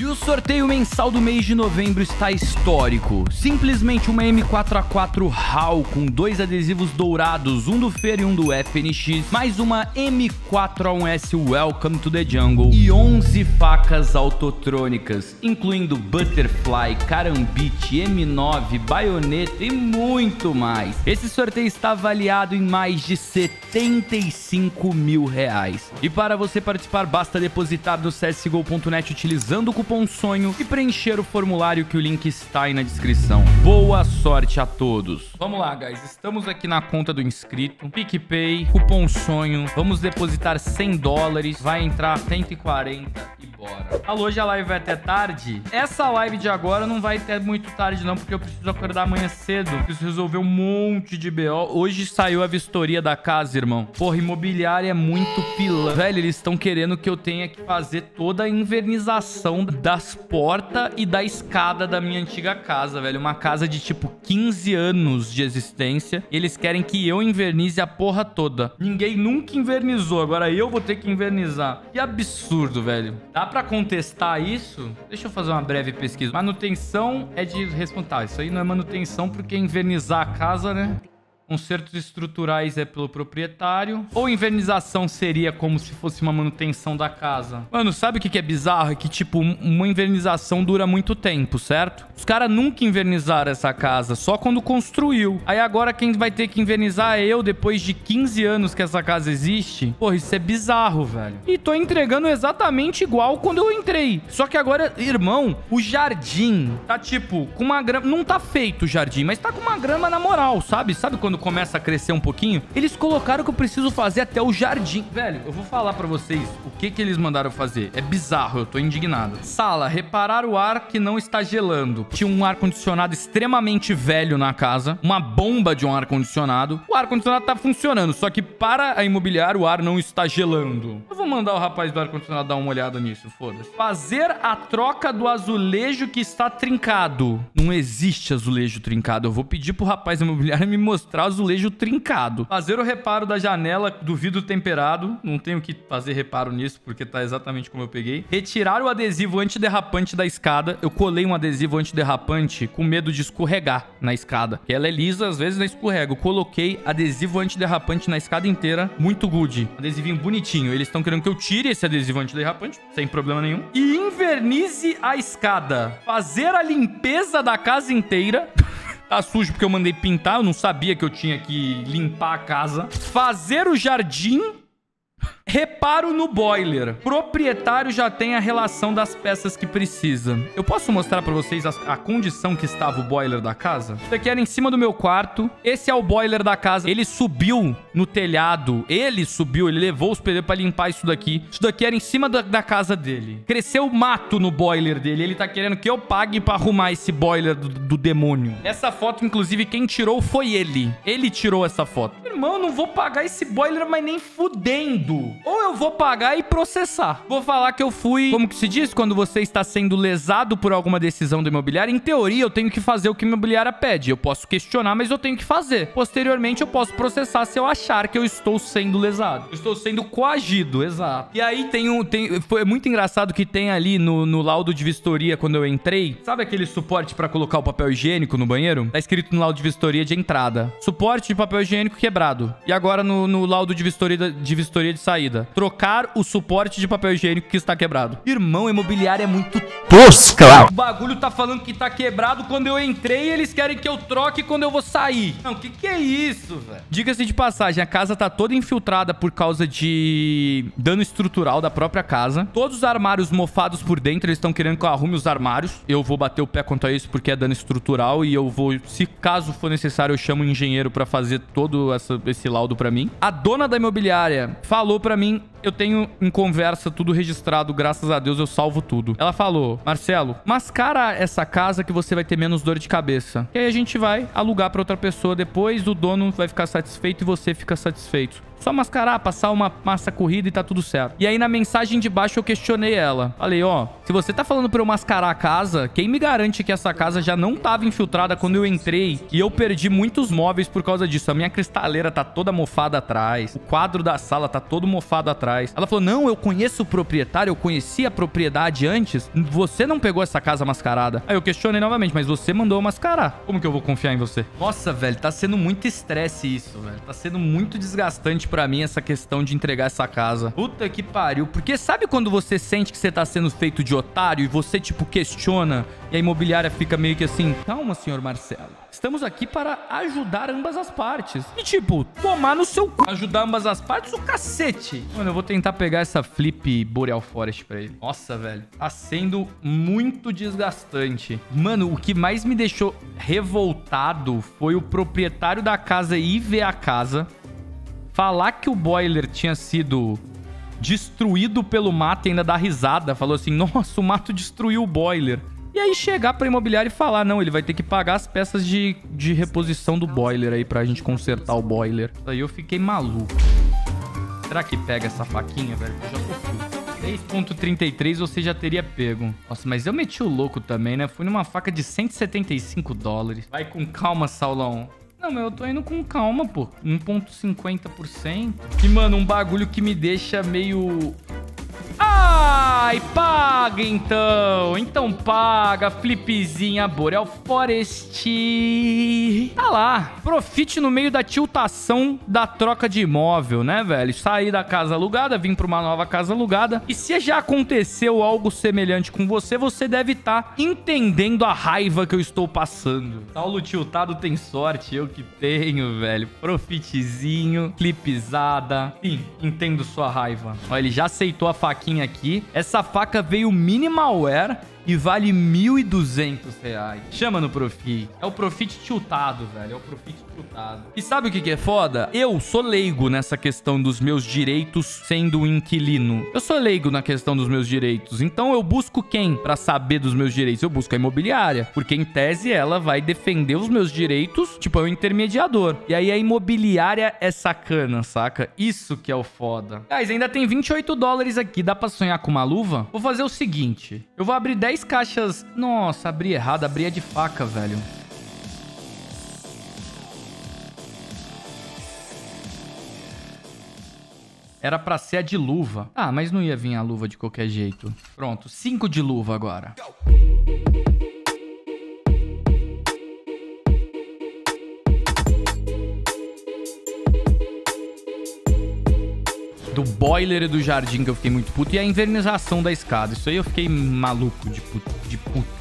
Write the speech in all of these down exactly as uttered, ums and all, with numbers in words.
E o sorteio mensal do mês de novembro está histórico. Simplesmente uma M quatro A quatro H A L com dois adesivos dourados, um do Fer e um do F N X, mais uma M quatro A um S Welcome to the Jungle e onze facas autotrônicas, incluindo Butterfly, Carambite, M nove, Baioneta e muito mais. Esse sorteio está avaliado em mais de setenta e cinco mil reais. E para você participar, basta depositar no c s g o ponto net utilizando o cupom Cupom sonho e preencher o formulário que o link está aí na descrição. Boa sorte a todos. Vamos lá, guys. Estamos aqui na conta do inscrito. PicPay, cupom sonho. Vamos depositar cem dólares. Vai entrar cento e quarenta e bora. Alô, hoje a live vai até tarde? Essa live de agora não vai até muito tarde não, porque eu preciso acordar amanhã cedo. Preciso resolver um monte de B O. Hoje saiu a vistoria da casa, irmão. Porra, imobiliária é muito pila. Velho, eles estão querendo que eu tenha que fazer toda a invernização das portas e da escada da minha antiga casa, velho. Uma casa de, tipo, quinze anos de existência. E eles querem que eu invernize a porra toda. Ninguém nunca invernizou. Agora eu vou ter que invernizar. Que absurdo, velho. Dá pra contestar isso? Deixa eu fazer uma breve pesquisa. Manutenção é de responsável. Isso aí não é manutenção porque é invernizar a casa, né? Consertos estruturais é pelo proprietário. Ou invernização seria como se fosse uma manutenção da casa. Mano, sabe o que é bizarro? É que, tipo, uma invernização dura muito tempo, certo? Os caras nunca invernizaram essa casa, só quando construiu. Aí agora quem vai ter que invernizar é eu, depois de quinze anos que essa casa existe. Porra, isso é bizarro, velho. E tô entregando exatamente igual quando eu entrei. Só que agora, irmão, o jardim tá, tipo, com uma grama... Não tá feito o jardim, mas tá com uma grama na moral, sabe? Sabe quando começa a crescer um pouquinho? Eles colocaram que eu preciso fazer até o jardim. Velho, eu vou falar pra vocês o que que eles mandaram fazer. É bizarro, eu tô indignado. Sala, reparar o ar que não está gelando. Tinha um ar-condicionado extremamente velho na casa. Uma bomba de um ar-condicionado. O ar-condicionado tá funcionando, só que para a imobiliária o ar não está gelando. Eu vou mandar o rapaz do ar-condicionado dar uma olhada nisso, foda-se. Fazer a troca do azulejo que está trincado. Não existe azulejo trincado. Eu vou pedir pro rapaz da imobiliária me mostrar azulejo trincado. Fazer o reparo da janela do vidro temperado. Não tenho que fazer reparo nisso, porque tá exatamente como eu peguei. Retirar o adesivo antiderrapante da escada. Eu colei um adesivo antiderrapante com medo de escorregar na escada. Ela é lisa, às vezes não escorrega. Eu coloquei adesivo antiderrapante na escada inteira. Muito good. Adesivinho bonitinho. Eles estão querendo que eu tire esse adesivo antiderrapante, sem problema nenhum. E invernize a escada. Fazer a limpeza da casa inteira. Tá sujo porque eu mandei pintar, eu não sabia que eu tinha que limpar a casa. Fazer o jardim... Reparo no boiler. Proprietário já tem a relação das peças que precisa. Eu posso mostrar pra vocês a, a condição que estava o boiler da casa? Isso aqui era em cima do meu quarto. Esse é o boiler da casa. Ele subiu no telhado. Ele subiu, ele levou os pedreiros pra limpar isso daqui. Isso daqui era em cima da, da casa dele. Cresceu mato no boiler dele. Ele tá querendo que eu pague pra arrumar esse boiler do, do demônio. Essa foto, inclusive, quem tirou foi ele. Ele tirou essa foto. Irmão, eu não vou pagar esse boiler, mas nem fudendo. Ou eu vou pagar e processar. Vou falar que eu fui... Como que se diz? Quando você está sendo lesado por alguma decisão do imobiliário, em teoria, eu tenho que fazer o que a imobiliária pede. Eu posso questionar, mas eu tenho que fazer. Posteriormente, eu posso processar se eu achar que eu estou sendo lesado. Eu estou sendo coagido, exato. E aí, tem um... Tem, foi muito engraçado que tem ali no, no laudo de vistoria, quando eu entrei. Sabe aquele suporte para colocar o papel higiênico no banheiro? Tá escrito no laudo de vistoria de entrada. Suporte de papel higiênico quebrado. E agora, no, no laudo de vistoria, de vistoria de saída. Trocar o suporte de papel higiênico que está quebrado. Irmão, imobiliário é muito tosca. O bagulho tá falando que tá quebrado quando eu entrei e eles querem que eu troque quando eu vou sair. Não, que que é isso, velho? Diga-se de passagem, a casa tá toda infiltrada por causa de dano estrutural da própria casa. Todos os armários mofados por dentro, eles estão querendo que eu arrume os armários. Eu vou bater o pé quanto a isso porque é dano estrutural e eu vou, se caso for necessário, eu chamo o engenheiro pra fazer todo essa, esse laudo pra mim. A dona da imobiliária falou pra mim. Eu tenho em conversa tudo registrado, graças a Deus eu salvo tudo. Ela falou: Marcelo, mascara essa casa que você vai ter menos dor de cabeça. E aí a gente vai alugar pra outra pessoa depois, o dono vai ficar satisfeito e você fica satisfeito. Só mascarar, passar uma massa corrida e tá tudo certo. E aí na mensagem de baixo eu questionei ela. Falei, ó, se você tá falando pra eu mascarar a casa, quem me garante que essa casa já não tava infiltrada quando eu entrei? E eu perdi muitos móveis por causa disso. A minha cristaleira tá toda mofada atrás. O quadro da sala tá todo mofado atrás. atrás. Ela falou, não, eu conheço o proprietário, eu conheci a propriedade antes. Você não pegou essa casa mascarada. Aí eu questionei novamente, mas você mandou mascarar. Como que eu vou confiar em você? Nossa, velho, tá sendo muito estresse isso, velho. Tá sendo muito desgastante pra mim essa questão de entregar essa casa. Puta que pariu. Porque sabe quando você sente que você tá sendo feito de otário e você, tipo, questiona e a imobiliária fica meio que assim, calma, senhor Marcelo. Estamos aqui para ajudar ambas as partes. E, tipo, tomar no seu cu. Ajudar ambas as partes, o cacete. Mano, eu vou tentar pegar essa Flip Boreal Forest pra ele. Nossa, velho. Tá sendo muito desgastante. Mano, o que mais me deixou revoltado foi o proprietário da casa ir ver a casa, falar que o boiler tinha sido destruído pelo mato e ainda dar risada. Falou assim, nossa, o mato destruiu o boiler. E aí chegar pra imobiliária e falar, não, ele vai ter que pagar as peças de, de reposição do boiler aí pra gente consertar o boiler. Aí eu fiquei maluco. Será que pega essa faquinha, velho? Eu já tô full. três ponto trinta e três você já teria pego. Nossa, mas eu meti o louco também, né? Fui numa faca de cento e setenta e cinco dólares. Vai com calma, Saulão. Não, mas eu tô indo com calma, pô. um ponto cinquenta por cento. E, mano, um bagulho que me deixa meio... Ai, paga então. Então paga, flipzinha Boreal Forest. Tá lá. Profite no meio da tiltação da troca de imóvel, né, velho? Saí da casa alugada, vim pra uma nova casa alugada. E se já aconteceu algo semelhante com você, você deve estar entendendo a raiva que eu estou passando. Saulo tiltado tem sorte, eu que tenho, velho. Profitezinho, flipizada. Sim, entendo sua raiva. Olha, ele já aceitou a faquinha aqui. Essa faca veio minimalware e vale mil e duzentos reais. Chama no Profit. É o Profit tiltado, velho. É o Profit tiltado. E sabe o que que é foda? Eu sou leigo nessa questão dos meus direitos sendo um inquilino. Eu sou leigo na questão dos meus direitos. Então eu busco quem pra saber dos meus direitos? Eu busco a imobiliária. Porque em tese ela vai defender os meus direitos. Tipo, é um intermediador. E aí a imobiliária é sacana, saca? Isso que é o foda. Guys, ainda tem vinte e oito dólares aqui. Dá pra sonhar com uma luva? Vou fazer o seguinte. Eu vou abrir dez caixas... Nossa, abri errado. Abri é de faca, velho. Era pra ser a de luva. Ah, mas não ia vir a luva de qualquer jeito. Pronto, cinco de luva agora. Do boiler e do jardim que eu fiquei muito puto. E a invernização da escada. Isso aí eu fiquei maluco de puto. De puto.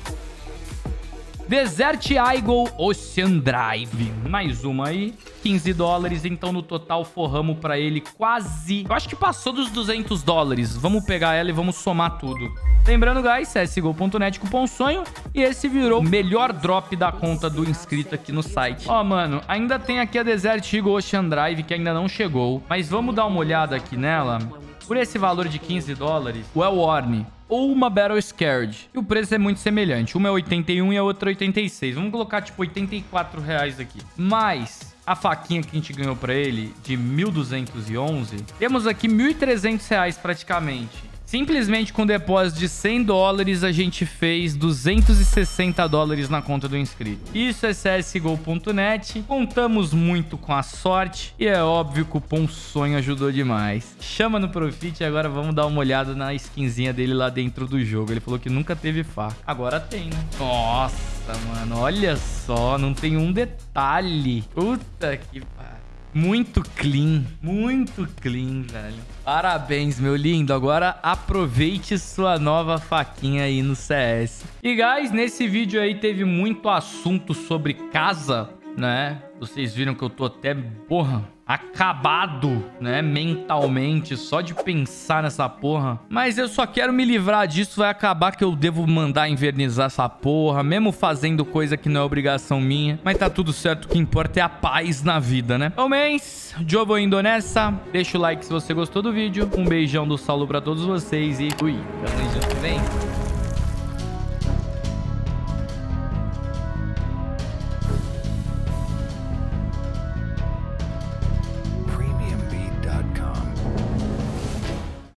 Desert Eagle Ocean Drive. Mais uma aí. quinze dólares. Então, no total, forramos pra ele quase... Eu acho que passou dos duzentos dólares. Vamos pegar ela e vamos somar tudo. Lembrando, guys, c s g o ponto net, cupom sonho. E esse virou o melhor drop da conta do inscrito aqui no site. Ó, oh, mano, ainda tem aqui a Desert Eagle Ocean Drive, que ainda não chegou. Mas vamos dar uma olhada aqui nela. Por esse valor de quinze dólares, Well-Worn ou uma Battle Scared. E o preço é muito semelhante. Uma é oitenta e um e a outra é oitenta e seis. Vamos colocar, tipo, oitenta e quatro reais aqui. Mas... a faquinha que a gente ganhou pra ele, de mil duzentos e onze, temos aqui mil e trezentos reais praticamente. Simplesmente com depósito de cem dólares, a gente fez duzentos e sessenta dólares na conta do inscrito. Isso é c s g o ponto net. Contamos muito com a sorte. E é óbvio que o cupom sonho ajudou demais. Chama no Profit e agora vamos dar uma olhada na skinzinha dele lá dentro do jogo. Ele falou que nunca teve faca. Agora tem, né? Nossa, mano. Olha só. Não tem um detalhe. Puta que pariu. Muito clean, muito clean, velho. Parabéns, meu lindo. Agora aproveite sua nova faquinha aí no C S. E, guys, nesse vídeo aí teve muito assunto sobre casa, né? Vocês viram que eu tô até, porra, acabado, né? Mentalmente, só de pensar nessa porra. Mas eu só quero me livrar disso. Vai acabar que eu devo mandar invernizar essa porra, mesmo fazendo coisa que não é obrigação minha. Mas tá tudo certo. O que importa é a paz na vida, né? É o mês. Eu vou indo nessa. Deixa o like se você gostou do vídeo. Um beijão do Saullo pra todos vocês e fui. Até o mês que vem.